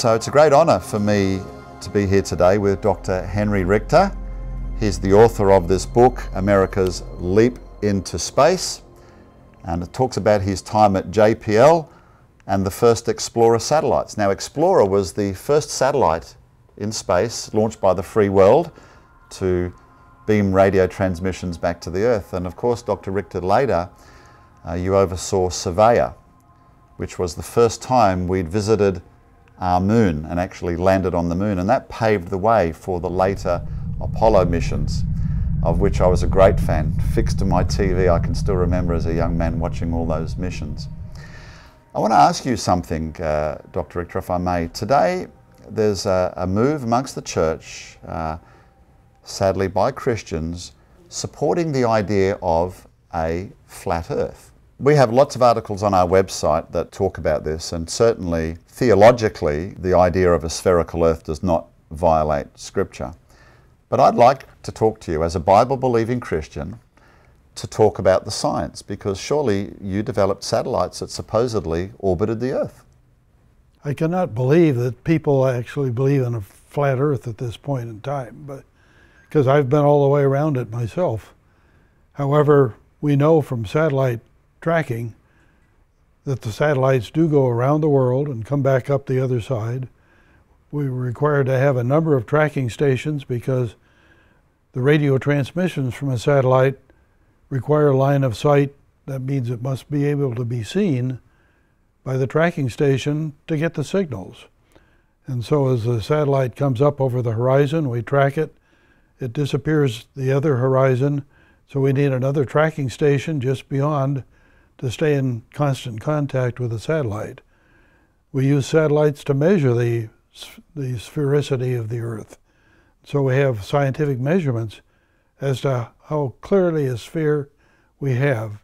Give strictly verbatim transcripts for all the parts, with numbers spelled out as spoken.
So it's a great honour for me to be here today with Doctor Henry Richter. He's the author of this book, America's Leap into Space, and it talks about his time at J P L and the first Explorer satellites. Now, Explorer was the first satellite in space launched by the free world to beam radio transmissions back to the Earth. And of course, Doctor Richter, later uh, you oversaw Surveyor, which was the first time we'd visited our moon and actually landed on the moon, and that paved the way for the later Apollo missions, of which I was a great fan. Fixed to my T V, I can still remember as a young man watching all those missions. I want to ask you something, uh, Doctor Richter, if I may. Today there's a, a move amongst the church, uh, sadly by Christians, supporting the idea of a flat Earth. We have lots of articles on our website that talk about this, and certainly theologically the idea of a spherical Earth does not violate Scripture. But I'd like to talk to you as a Bible-believing Christian to talk about the science, because surely you developed satellites that supposedly orbited the Earth. I cannot believe that people actually believe in a flat Earth at this point in time, but because I've been all the way around it myself. However, we know from satellite tracking that the satellites do go around the world and come back up the other side. We were required to have a number of tracking stations because the radio transmissions from a satellite require line of sight. That means it must be able to be seen by the tracking station to get the signals. And so as the satellite comes up over the horizon, we track it, it disappears the other horizon, so we need another tracking station just beyond to stay in constant contact with the satellite. We use satellites to measure the, the sphericity of the Earth. So we have scientific measurements as to how clearly a sphere we have.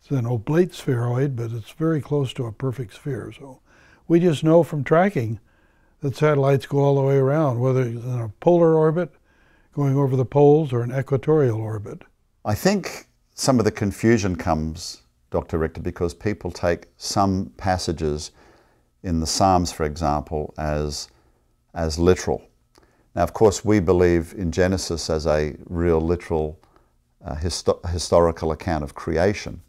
It's an oblate spheroid, but it's very close to a perfect sphere. So we just know from tracking that satellites go all the way around, whether it's in a polar orbit, going over the poles, or an equatorial orbit. I think some of the confusion comes, Doctor Richter, because people take some passages in the Psalms, for example, as, as literal. Now, of course, we believe in Genesis as a real literal uh, histo- historical account of creation.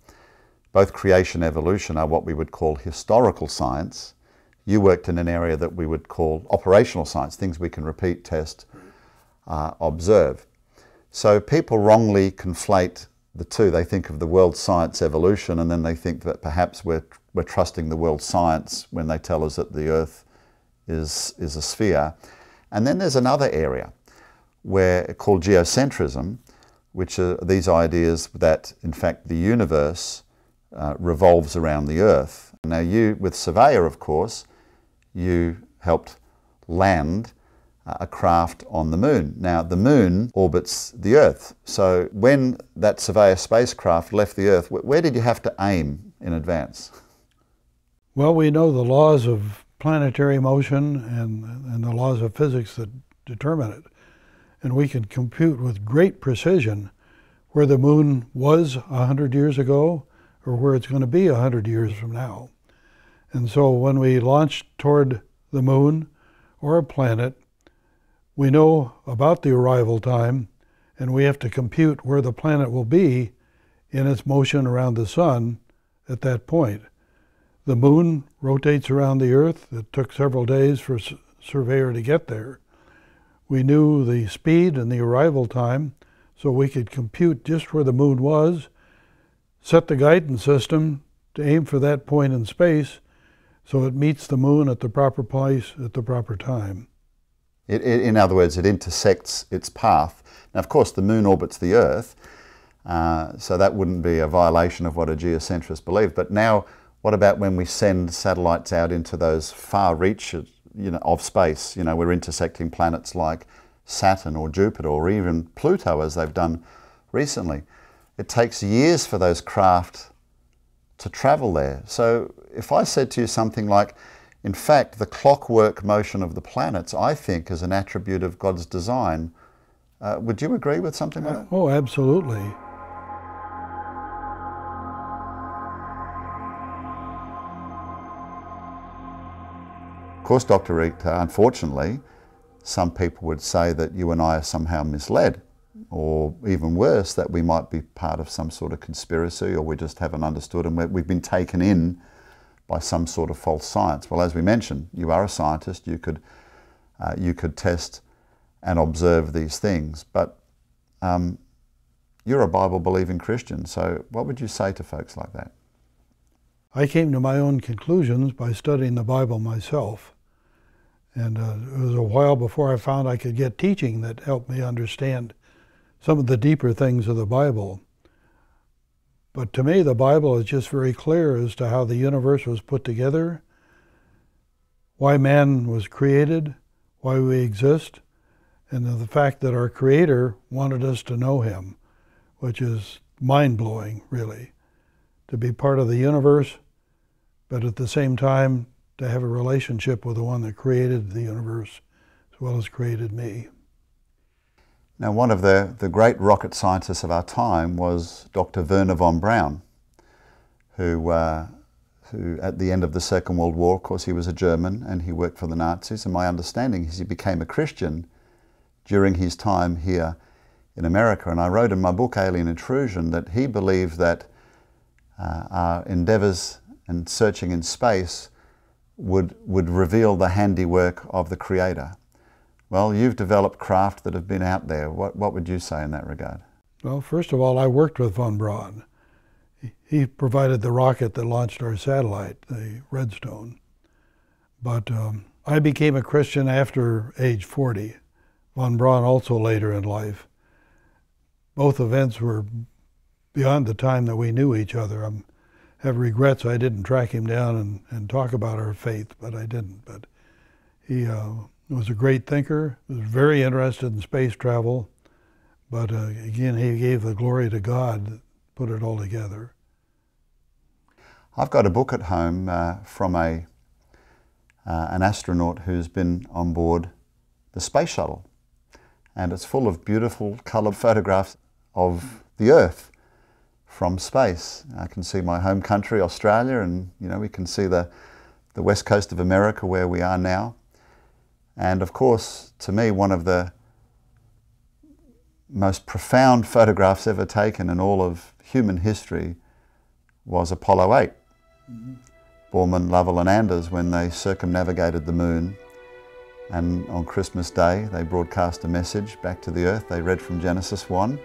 Both creation and evolution are what we would call historical science. You worked in an area that we would call operational science, things we can repeat, test, uh, observe. So people wrongly conflate the two. They think of the world science evolution, and then they think that perhaps we're, we're trusting the world science when they tell us that the Earth is, is a sphere. And then there's another area where called geocentrism, which are these ideas that, in fact, the universe uh, revolves around the Earth. Now you, with Surveyor, of course, you helped land a craft on the moon. Now, the moon orbits the Earth. So when that Surveyor spacecraft left the Earth, where did you have to aim in advance? Well, we know the laws of planetary motion and, and the laws of physics that determine it. And we can compute with great precision where the moon was one hundred years ago or where it's going to be one hundred years from now. And so when we launch toward the moon or a planet, we know about the arrival time, and we have to compute where the planet will be in its motion around the sun at that point. The moon rotates around the Earth. It took several days for Surveyor to get there. We knew the speed and the arrival time, so we could compute just where the moon was, set the guidance system to aim for that point in space so it meets the moon at the proper place at the proper time. It, in other words, it intersects its path. Now, of course, the moon orbits the Earth, uh, so that wouldn't be a violation of what a geocentrist believed. But now, what about when we send satellites out into those far reaches, you know, of space? You know, we're intersecting planets like Saturn or Jupiter or even Pluto, as they've done recently. It takes years for those craft to travel there. So if I said to you something like, in fact, the clockwork motion of the planets, I think, is an attribute of God's design. Uh, would you agree with something like that? Oh, absolutely. Of course, Doctor Richter, unfortunately, some people would say that you and I are somehow misled, or even worse, that we might be part of some sort of conspiracy, or we just haven't understood and we've been taken in by some sort of false science. Well, as we mentioned, you are a scientist, you could, uh, you could test and observe these things, but um, you're a Bible-believing Christian, so what would you say to folks like that? I came to my own conclusions by studying the Bible myself. And uh, it was a while before I found I could get teaching that helped me understand some of the deeper things of the Bible. But to me, the Bible is just very clear as to how the universe was put together, why man was created, why we exist, and the fact that our Creator wanted us to know Him, which is mind-blowing, really, to be part of the universe, but at the same time, to have a relationship with the one that created the universe as well as created me. Now, one of the, the great rocket scientists of our time was Doctor Wernher von Braun, who, uh, who at the end of the Second World War, of course, he was a German and he worked for the Nazis. And my understanding is he became a Christian during his time here in America. And I wrote in my book, Alien Intrusion, that he believed that uh, our endeavors and searching in space would, would reveal the handiwork of the Creator. Well, you've developed craft that have been out there. What, what would you say in that regard? Well, first of all, I worked with von Braun. He provided the rocket that launched our satellite, the Redstone. But um, I became a Christian after age forty. Von Braun also later in life. Both events were beyond the time that we knew each other. I have regrets I didn't track him down and, and talk about our faith, but I didn't. But he... Uh, was a great thinker, was very interested in space travel, but uh, again, he gave the glory to God that put it all together. I've got a book at home uh, from a, uh, an astronaut who's been on board the space shuttle, and it's full of beautiful coloured photographs of the Earth from space. I can see my home country, Australia, and you know, we can see the, the west coast of America where we are now. And of course, to me, one of the most profound photographs ever taken in all of human history was Apollo eight. Mm-hmm. Borman, Lovell and Anders, when they circumnavigated the moon, and on Christmas Day they broadcast a message back to the Earth. They read from Genesis one,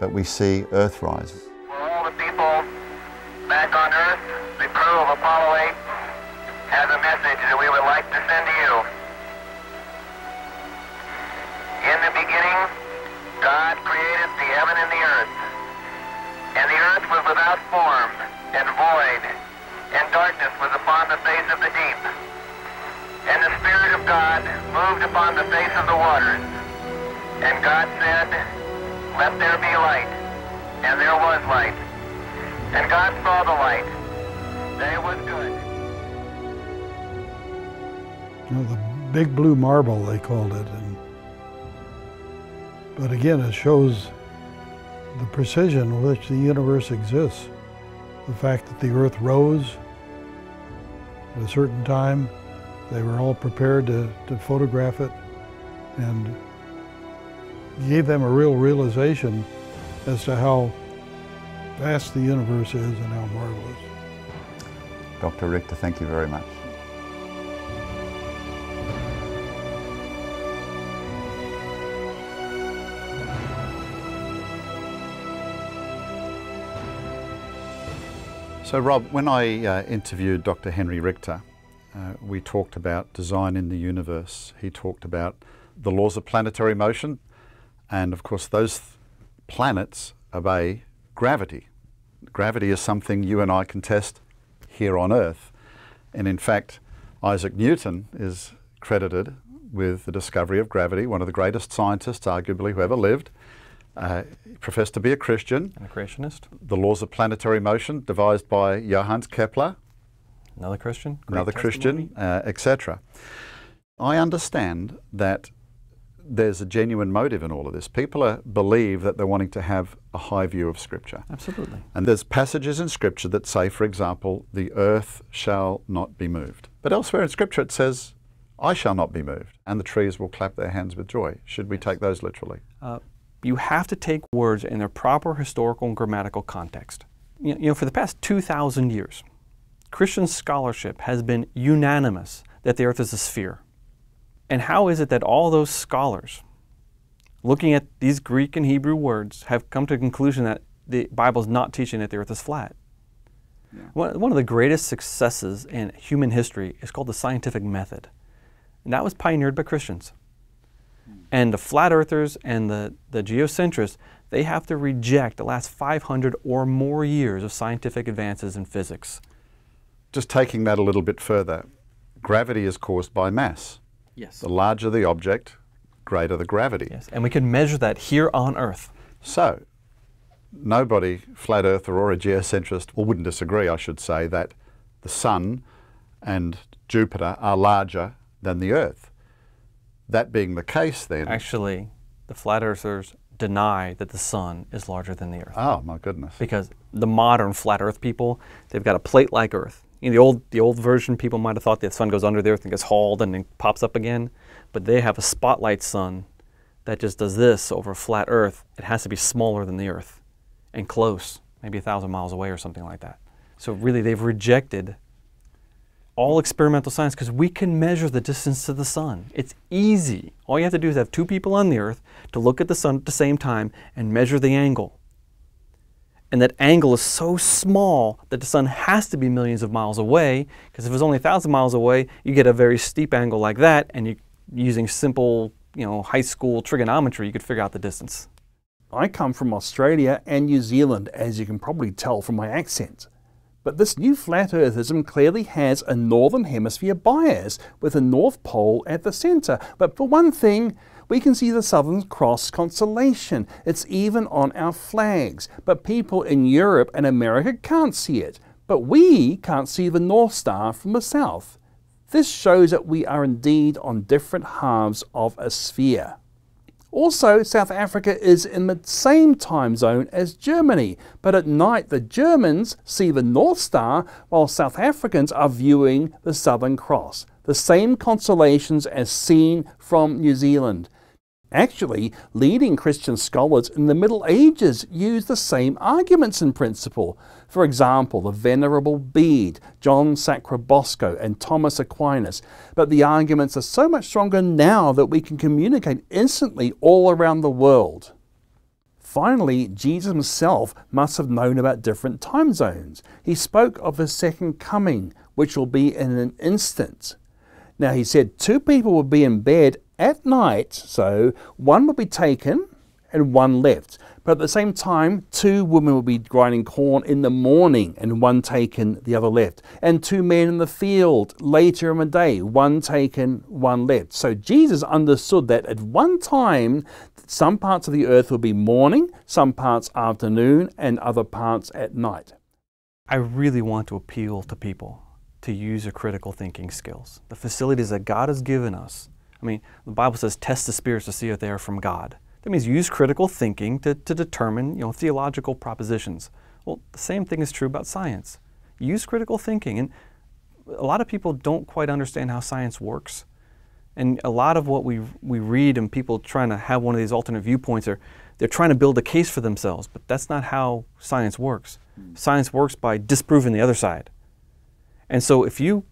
but we see Earth rise. For all the people back on Earth, the crew of Apollo eight has a message that we would like to send to you. In the beginning, God created the heaven and the earth, and the earth was without form and void, and darkness was upon the face of the deep. And the Spirit of God moved upon the face of the waters. And God said, "Let there be light," and there was light. And God saw the light, that it was good. You know, the Big Blue Marble, they called it. And But again, it shows the precision with which the universe exists. The fact that the Earth rose at a certain time, they were all prepared to, to photograph it, and gave them a real realization as to how vast the universe is and how marvelous. Doctor Richter, thank you very much. So Rob, when I uh, interviewed Doctor Henry Richter, uh, we talked about design in the universe. He talked about the laws of planetary motion, and of course those th planets obey gravity. Gravity is something you and I can test here on Earth. And in fact, Isaac Newton is credited with the discovery of gravity, one of the greatest scientists arguably who ever lived. Uh, he professed to be a Christian. And a creationist. The laws of planetary motion devised by Johannes Kepler. Another Christian. Another Christian, uh, et cetera. I understand that there's a genuine motive in all of this. People are, believe that they're wanting to have a high view of Scripture. Absolutely. And there's passages in Scripture that say, for example, the earth shall not be moved. But elsewhere in Scripture it says, I shall not be moved, and the trees will clap their hands with joy. Should we take those literally? Uh, you have to take words in their proper historical and grammatical context. You know, for the past two thousand years, Christian scholarship has been unanimous that the Earth is a sphere. And how is it that all those scholars, looking at these Greek and Hebrew words, have come to the conclusion that the Bible's not teaching that the Earth is flat? Yeah. One of the greatest successes in human history is called the scientific method. And that was pioneered by Christians. And the flat earthers and the, the geocentrists, they have to reject the last five hundred or more years of scientific advances in physics. Just taking that a little bit further, gravity is caused by mass. Yes. The larger the object, greater the gravity. Yes, and we can measure that here on Earth. So, nobody, flat earther or a geocentrist, or wouldn't disagree, I should say, that the Sun and Jupiter are larger than the Earth. That being the case, then... Actually, the flat earthers deny that the Sun is larger than the Earth. Oh, my goodness. Because the modern flat Earth people, they've got a plate-like Earth. You know, the old, the old version, people might have thought the Sun goes under the Earth and gets hauled and then pops up again. But they have a spotlight Sun that just does this over a flat Earth. It has to be smaller than the Earth and close, maybe a thousand miles away or something like that. So really, they've rejected all experimental science, because we can measure the distance to the Sun. It's easy. All you have to do is have two people on the Earth to look at the Sun at the same time and measure the angle. And that angle is so small that the Sun has to be millions of miles away, because if it was only a thousand miles away, you get a very steep angle like that, and you, using simple, you know, high school trigonometry, you could figure out the distance. I come from Australia and New Zealand, as you can probably tell from my accent. But this new flat-earthism clearly has a northern hemisphere bias, with the North Pole at the centre. But for one thing, we can see the Southern Cross constellation. It's even on our flags. But people in Europe and America can't see it. But we can't see the North Star from the south. This shows that we are indeed on different halves of a sphere. Also, South Africa is in the same time zone as Germany, but at night the Germans see the North Star while South Africans are viewing the Southern Cross, the same constellations as seen from New Zealand. Actually, leading Christian scholars in the Middle Ages used the same arguments in principle. For example, the Venerable Bede, John Sacrobosco, and Thomas Aquinas. But the arguments are so much stronger now that we can communicate instantly all around the world. Finally, Jesus himself must have known about different time zones. He spoke of his second coming, which will be in an instant. Now, he said two people would be in bed at night, so one would be taken and one left. But at the same time, two women would be grinding corn in the morning, and one taken, the other left. And two men in the field later in the day, one taken, one left. So Jesus understood that at one time, some parts of the earth would be morning, some parts afternoon, and other parts at night. I really want to appeal to people to use your critical thinking skills, the facilities that God has given us. I mean, the Bible says, test the spirits to see if they are from God. That means use critical thinking to, to determine, you know, theological propositions. Well, the same thing is true about science. Use critical thinking. And a lot of people don't quite understand how science works. And a lot of what we, we read and people trying to have one of these alternate viewpoints are, they're trying to build a case for themselves, but that's not how science works. Science works by disproving the other side. And so if you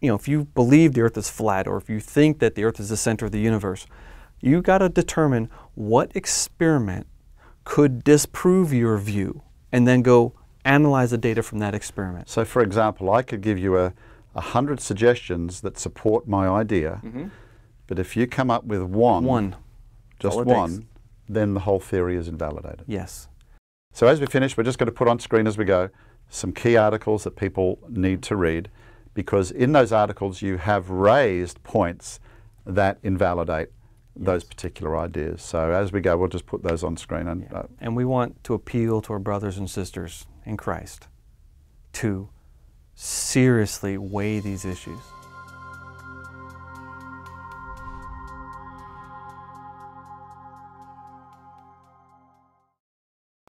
You know, if you believe the Earth is flat, or if you think that the Earth is the center of the universe, you got to determine what experiment could disprove your view, and then go analyze the data from that experiment. So, for example, I could give you a, a hundred suggestions that support my idea, mm-hmm. but if you come up with one, one. just one, takes. then the whole theory is invalidated. Yes. So as we finish, we're just going to put on screen as we go some key articles that people need to read, because in those articles you have raised points that invalidate yes. those particular ideas. So as we go, we'll just put those on screen. And, yeah. uh, and we want to appeal to our brothers and sisters in Christ to seriously weigh these issues.